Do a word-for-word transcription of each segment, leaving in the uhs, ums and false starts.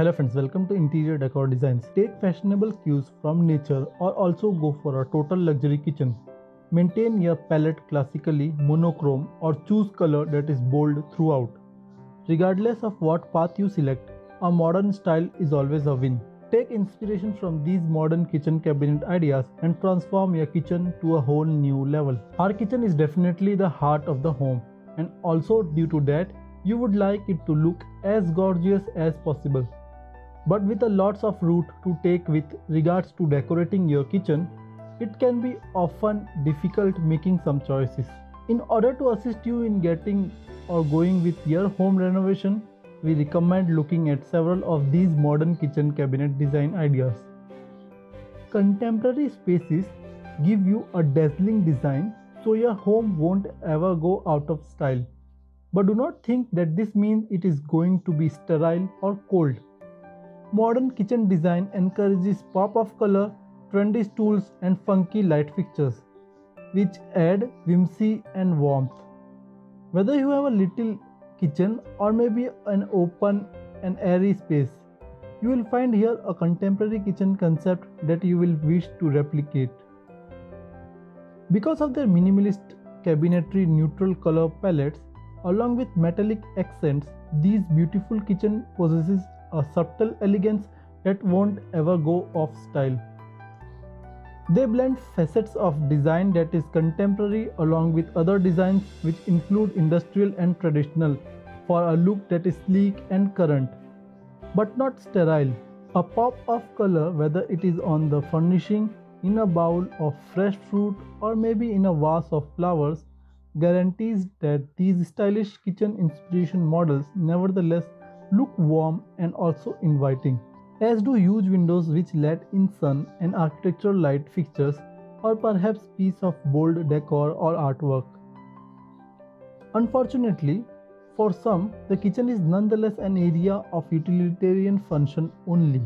Hello friends, welcome to Interior Decor Designs. Take fashionable cues from nature or also go for a total luxury kitchen. Maintain your palette classically monochrome or choose color that is bold throughout. Regardless of what path you select, a modern style is always a win. Take inspiration from these modern kitchen cabinet ideas and transform your kitchen to a whole new level. Our kitchen is definitely the heart of the home, and also due to that, you would like it to look as gorgeous as possible, but with a lots of route to take with regards to decorating your kitchen. It can be often difficult making some choices. In order to assist you in getting or going with your home renovation, we recommend looking at several of these modern kitchen cabinet design ideas. Contemporary spaces give you a dazzling design, so your home won't ever go out of style. But do not think that this means it is going to be sterile or cold. Modern kitchen design encourages pop of color, trendy stools and funky light fixtures, which add whimsy and warmth. Whether you have a little kitchen or maybe an open and airy space, you will find here a contemporary kitchen concept that you will wish to replicate. Because of their minimalist cabinetry neutral color palettes, along with metallic accents, these beautiful kitchen possesses a subtle elegance that won't ever go off style. They blend facets of design that is contemporary along with other designs which include industrial and traditional for a look that is sleek and current, but not sterile. A pop of color, whether it is on the furnishing, in a bowl of fresh fruit or maybe in a vase of flowers, guarantees that these stylish kitchen inspiration models nevertheless look warm and also inviting, as do huge windows which let in sun and architectural light fixtures, or perhaps piece of bold decor or artwork. Unfortunately, for some, the kitchen is nonetheless an area of utilitarian function only.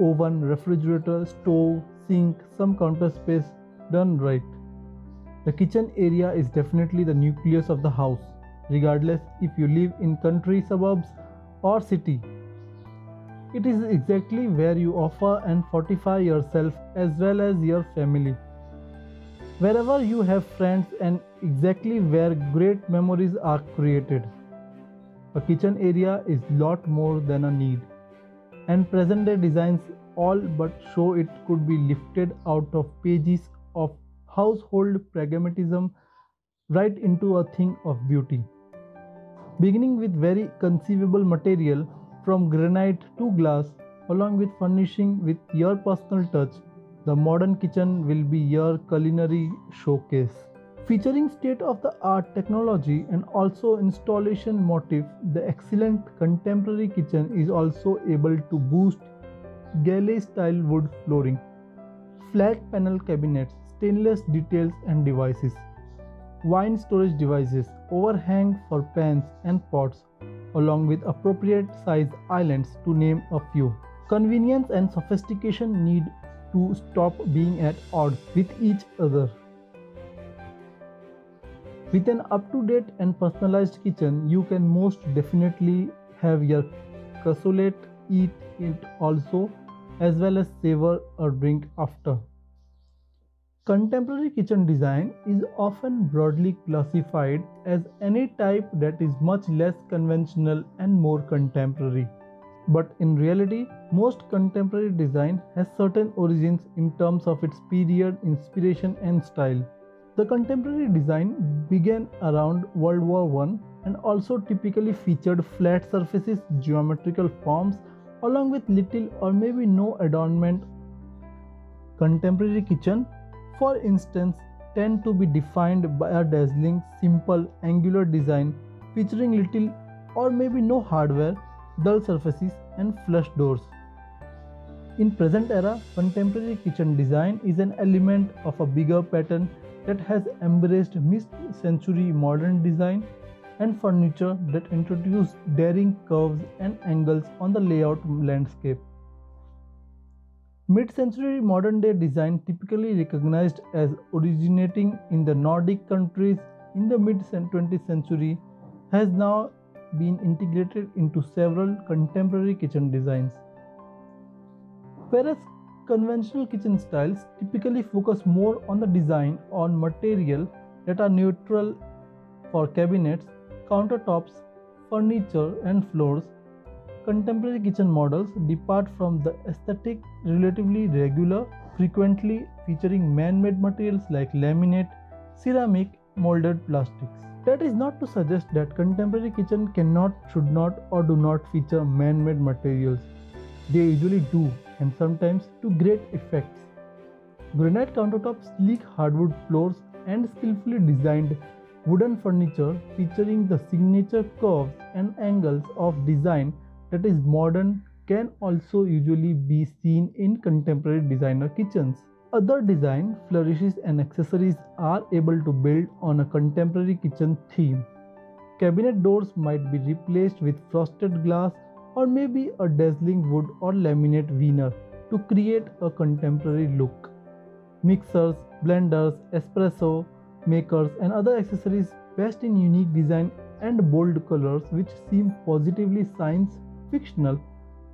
Oven, refrigerator, stove, sink, some counter space done right. The kitchen area is definitely the nucleus of the house, regardless if you live in country, suburbs or city. It is exactly where you offer and fortify yourself as well as your family. Wherever you have friends, and exactly where great memories are created. A kitchen area is lot more than a need, and present day designs all but show it could be lifted out of pages of household pragmatism right into a thing of beauty. Beginning with very conceivable material from granite to glass, along with furnishing with your personal touch, the modern kitchen will be your culinary showcase. Featuring state-of-the-art technology and also installation motif, the excellent contemporary kitchen is also able to boost galley-style wood flooring, flat panel cabinets, stainless details and devices, wine storage devices, overhang for pans and pots, along with appropriate size islands, to name a few. Convenience and sophistication need to stop being at odds with each other. With an up-to-date and personalized kitchen, you can most definitely have your cassoulet, eat it also, as well as savor or drink after. Contemporary kitchen design is often broadly classified as any type that is much less conventional and more contemporary. But in reality, most contemporary design has certain origins in terms of its period, inspiration and style. The contemporary design began around World War One and also typically featured flat surfaces, geometrical forms, along with little or maybe no adornment. Contemporary kitchen, for instance, tend to be defined by a dazzling, simple, angular design featuring little or maybe no hardware, dull surfaces and flush doors. In present era, contemporary kitchen design is an element of a bigger pattern that has embraced mid-century modern design and furniture that introduce daring curves and angles on the layout landscape. Mid-century modern-day design, typically recognized as originating in the Nordic countries in the mid-twentieth century, has now been integrated into several contemporary kitchen designs. Whereas conventional kitchen styles typically focus more on the design or material that are neutral for cabinets, countertops, furniture and floors, contemporary kitchen models depart from the aesthetic relatively regular, frequently featuring man-made materials like laminate, ceramic, molded plastics. That is not to suggest that contemporary kitchen cannot, should not or do not feature man-made materials. They usually do, and sometimes to great effects. Granite countertops, sleek hardwood floors and skillfully designed wooden furniture featuring the signature curves and angles of design that is modern can also usually be seen in contemporary designer kitchens. Other design flourishes and accessories are able to build on a contemporary kitchen theme. Cabinet doors might be replaced with frosted glass or maybe a dazzling wood or laminate veneer to create a contemporary look. Mixers, blenders, espresso makers and other accessories best in unique design and bold colors which seem positively science fictional.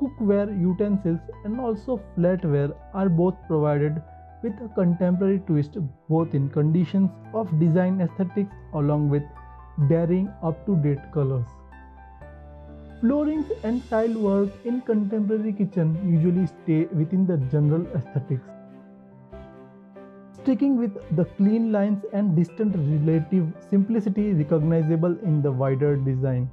Cookware, utensils and also flatware are both provided with a contemporary twist, both in conditions of design aesthetics along with daring up-to-date colors. Floorings and tile work in contemporary kitchen usually stay within the general aesthetics, sticking with the clean lines and distant relative simplicity recognizable in the wider design.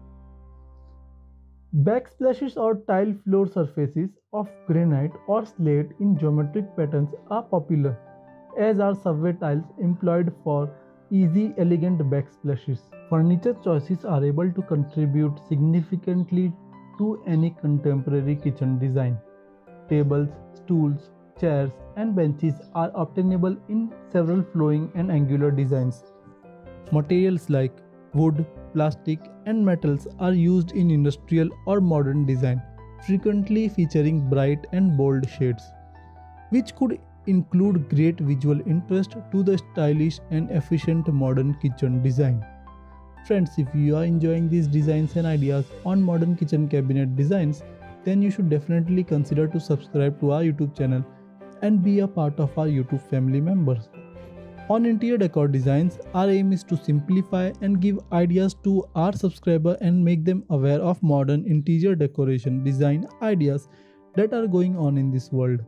Backsplashes or tile floor surfaces of granite or slate in geometric patterns are popular, as are subway tiles employed for easy, elegant backsplashes. Furniture choices are able to contribute significantly to any contemporary kitchen design. Tables, stools, chairs, and benches are obtainable in several flowing and angular designs. Materials like wood, plastic and metals are used in industrial or modern design, frequently featuring bright and bold shades, which could include great visual interest to the stylish and efficient modern kitchen design. Friends, if you are enjoying these designs and ideas on modern kitchen cabinet designs, then you should definitely consider to subscribe to our YouTube channel and be a part of our YouTube family members. On Interior Decor Designs, our aim is to simplify and give ideas to our subscriber and make them aware of modern interior decoration design ideas that are going on in this world.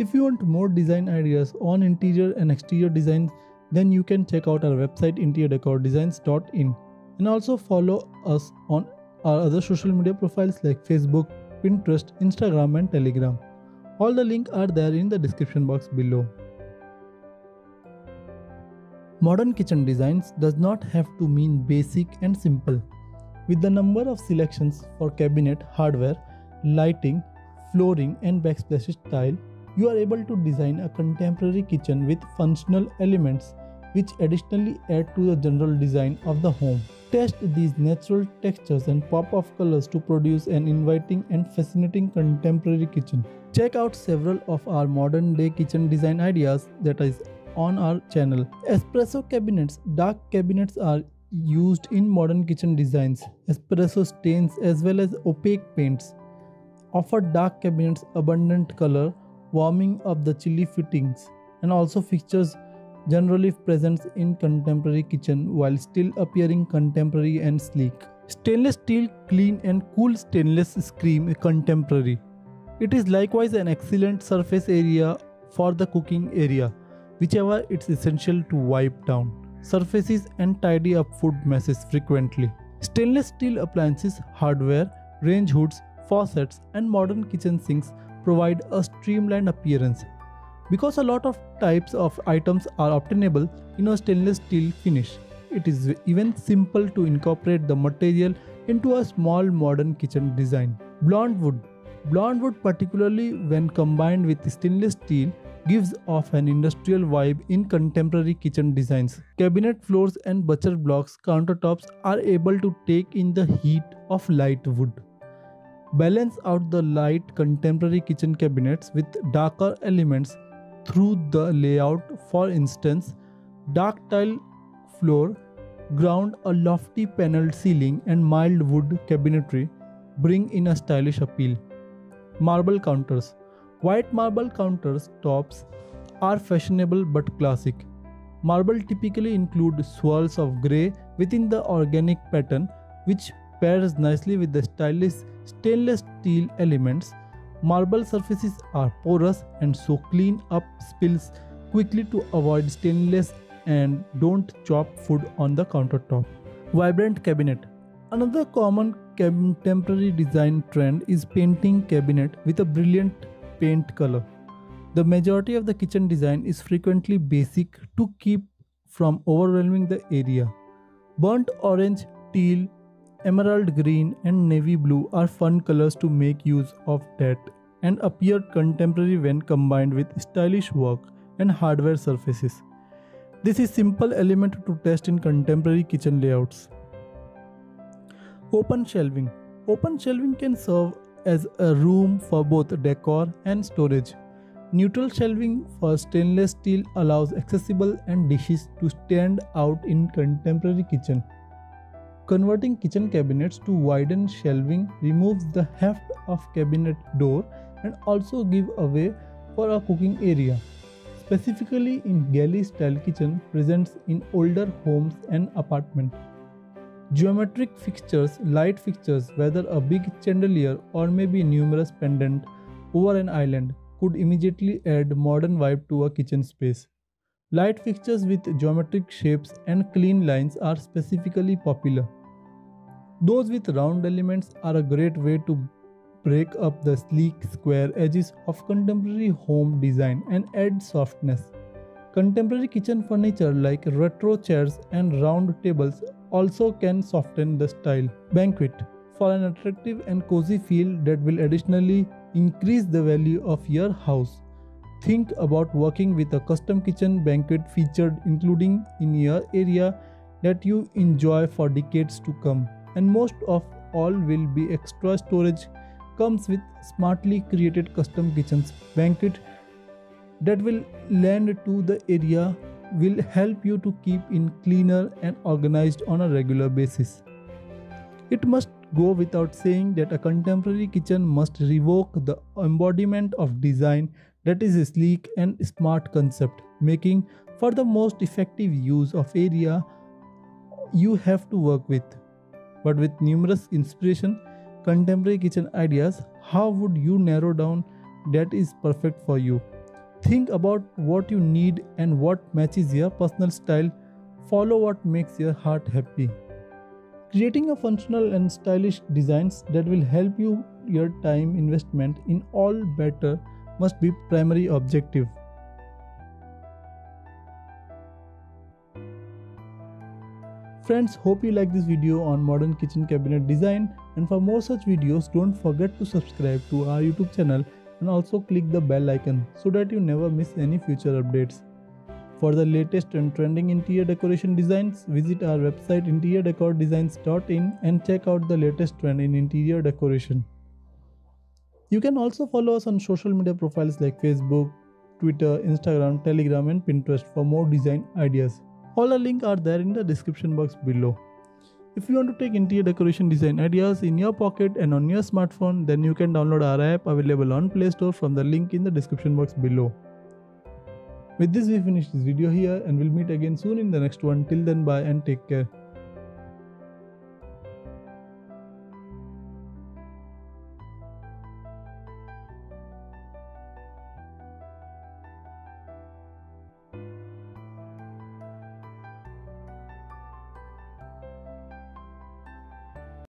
If you want more design ideas on interior and exterior designs, then you can check out our website interior decor designs dot in and also follow us on our other social media profiles like Facebook, Pinterest, Instagram and Telegram. All the links are there in the description box below. Modern kitchen designs does not have to mean basic and simple. With the number of selections for cabinet, hardware, lighting, flooring and backsplash tile, you are able to design a contemporary kitchen with functional elements which additionally add to the general design of the home. Test these natural textures and pop of colors to produce an inviting and fascinating contemporary kitchen. Check out several of our modern day kitchen design ideas that is on our channel. Espresso cabinets. Dark cabinets are used in modern kitchen designs. Espresso stains as well as opaque paints offer dark cabinets abundant color, warming up the chilly fittings and also fixtures generally present in contemporary kitchen while still appearing contemporary and sleek. Stainless steel clean and cool stainless screen contemporary. It is likewise an excellent surface area for the cooking area, whichever it's essential to wipe down surfaces and tidy up food messes frequently. Stainless steel appliances, hardware, range hoods, faucets and modern kitchen sinks provide a streamlined appearance because a lot of types of items are obtainable in a stainless steel finish. It is even simple to incorporate the material into a small modern kitchen design. Blonde wood. Blonde wood, particularly when combined with stainless steel, gives off an industrial vibe in contemporary kitchen designs. Cabinet floors and butcher blocks countertops are able to take in the heat of light wood. Balance out the light contemporary kitchen cabinets with darker elements through the layout. For instance, dark tile floor ground a lofty paneled ceiling and mild wood cabinetry bring in a stylish appeal. Marble counters. White marble countertops are fashionable but classic. Marble typically includes swirls of grey within the organic pattern, which pairs nicely with the stylish stainless steel elements. Marble surfaces are porous and so clean up spills quickly to avoid stainless and don't chop food on the countertop. Vibrant cabinet. Another common contemporary design trend is painting cabinet with a brilliant paint color. The majority of the kitchen design is frequently basic to keep from overwhelming the area. Burnt orange, teal, emerald green and navy blue are fun colors to make use of that and appear contemporary when combined with stylish work and hardware surfaces. This is simple element to test in contemporary kitchen layouts. Open shelving. Open shelving can serve as a room for both decor and storage. Neutral shelving for stainless steel allows accessible and dishes to stand out in contemporary kitchen. Converting kitchen cabinets to widened shelving removes the heft of cabinet door and also give away for a cooking area. Specifically in galley style kitchen presents in older homes and apartments. Geometric fixtures, light fixtures, whether a big chandelier or maybe numerous pendant over an island, could immediately add modern vibe to a kitchen space. Light fixtures with geometric shapes and clean lines are specifically popular. Those with round elements are a great way to break up the sleek square edges of contemporary home design and add softness. Contemporary kitchen furniture like retro chairs and round tables also can soften the style. Banquet. For an attractive and cozy feel that will additionally increase the value of your house. Think about working with a custom kitchen banquet featured including in your area that you enjoy for decades to come. And most of all will be extra storage comes with smartly created custom kitchens. Banquet that will lend to the area will help you to keep it cleaner and organized on a regular basis. It must go without saying that a contemporary kitchen must revoke the embodiment of design that is a sleek and smart concept, making for the most effective use of area you have to work with. But with numerous inspiration, contemporary kitchen ideas, how would you narrow down that is perfect for you? Think about what you need and what matches your personal style. Follow what makes your heart happy. Creating a functional and stylish designs that will help you your time investment in all better must be primary objective. Friends, hope you like this video on modern kitchen cabinet design, and for more such videos don't forget to subscribe to our YouTube channel and also click the bell icon so that you never miss any future updates. For the latest and trending interior decoration designs, visit our website interior decor designs dot in and check out the latest trend in interior decoration. You can also follow us on social media profiles like Facebook, Twitter, Instagram, Telegram and Pinterest for more design ideas. All our links are there in the description box below. If you want to take interior decoration design ideas in your pocket and on your smartphone, then you can download our app available on Play Store from the link in the description box below. With this, we finish this video here and we'll meet again soon in the next one. Till then, bye and take care.